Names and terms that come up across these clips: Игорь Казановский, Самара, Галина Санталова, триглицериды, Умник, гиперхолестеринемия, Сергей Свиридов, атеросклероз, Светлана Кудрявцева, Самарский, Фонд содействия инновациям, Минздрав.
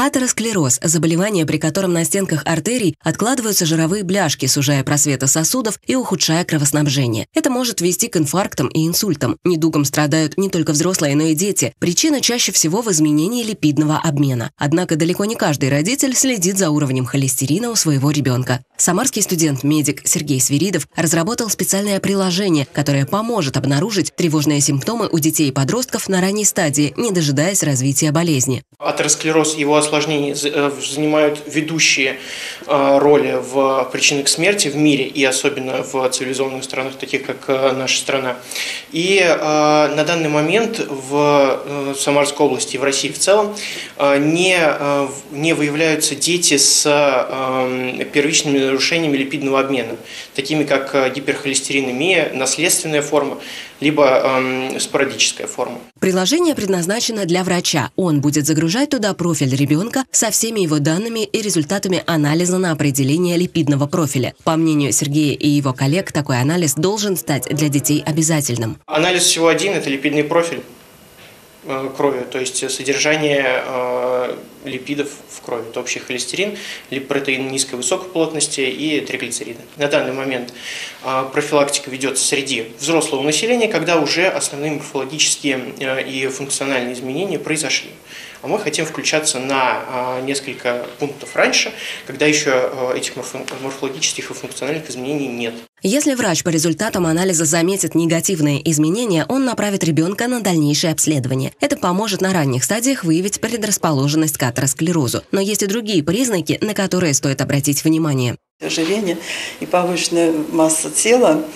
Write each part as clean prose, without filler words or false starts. Атеросклероз – заболевание, при котором на стенках артерий откладываются жировые бляшки, сужая просветы сосудов и ухудшая кровоснабжение. Это может вести к инфарктам и инсультам. Недугом страдают не только взрослые, но и дети. Причина чаще всего в изменении липидного обмена. Однако далеко не каждый родитель следит за уровнем холестерина у своего ребенка. Самарский студент-медик Сергей Свиридов разработал специальное приложение, которое поможет обнаружить тревожные симптомы у детей и подростков на ранней стадии, не дожидаясь развития болезни. Атеросклероз, его осложнений занимают ведущие роли в причинах смерти в мире и особенно в цивилизованных странах, таких как наша страна. И на данный момент в Самарской области и в России в целом не выявляются дети с первичными нарушениями липидного обмена, такими как гиперхолестеринемия, наследственная форма, либо спорадическая форма. Приложение предназначено для врача. Он будет загружать туда профиль ребенка со всеми его данными и результатами анализа на определение липидного профиля. По мнению Сергея и его коллег, такой анализ должен стать для детей обязательным. Анализ всего один – это липидный профиль крови, то есть содержание липидов в крови. Это общий холестерин, липпротеин низкой и высокой плотности и триглицериды. На данный момент профилактика ведется среди взрослого населения, когда уже основные морфологические и функциональные изменения произошли. А мы хотим включаться на несколько пунктов раньше, когда еще этих морфологических и функциональных изменений нет. Если врач по результатам анализа заметит негативные изменения, он направит ребенка на дальнейшее обследование. Это поможет на ранних стадиях выявить предрасположенность к атеросклерозу. Но есть и другие признаки, на которые стоит обратить внимание. Ожирение и повышенная масса тела –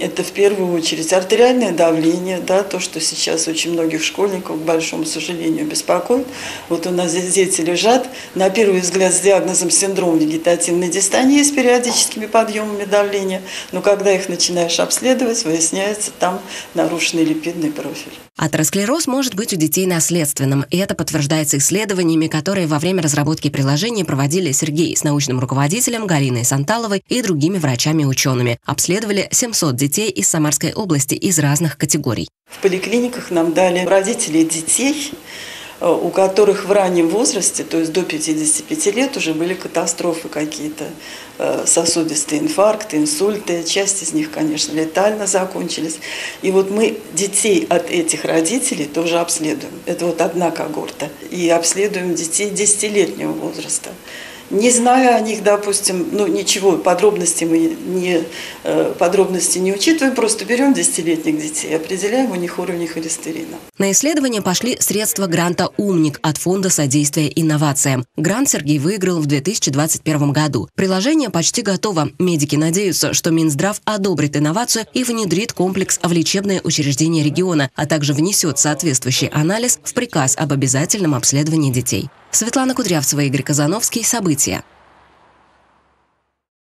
это в первую очередь артериальное давление, да, то, что сейчас очень многих школьников, к большому сожалению, беспокоит. Вот у нас здесь дети лежат, на первый взгляд, с диагнозом синдром вегетативной дистонии с периодическими подъемами давления, но когда их начинаешь обследовать, выясняется, там нарушенный липидный профиль. Атеросклероз может быть у детей наследственным, и это подтверждается исследованиями, которые во время разработки приложения проводили Сергей с научным руководителем Галиной Санталовой и другими врачами-учеными. Обследовали 700 детей из Самарской области из разных категорий. В поликлиниках нам дали родителей детей, у которых в раннем возрасте, то есть до 55 лет, уже были катастрофы какие-то, сосудистые инфаркты, инсульты. Часть из них, конечно, летально закончились. И вот мы детей от этих родителей тоже обследуем. Это вот одна когорта. И обследуем детей 10-летнего возраста. Не зная о них, допустим, ну ничего, подробности не учитываем, просто берем 10-летних детей, определяем у них уровень холестерина. На исследование пошли средства гранта «Умник» от Фонда содействия инновациям. Грант Сергей выиграл в 2021 году. Приложение почти готово. Медики надеются, что Минздрав одобрит инновацию и внедрит комплекс в лечебное учреждение региона, а также внесет соответствующий анализ в приказ об обязательном обследовании детей. Светлана Кудрявцева, Игорь Казановский. События.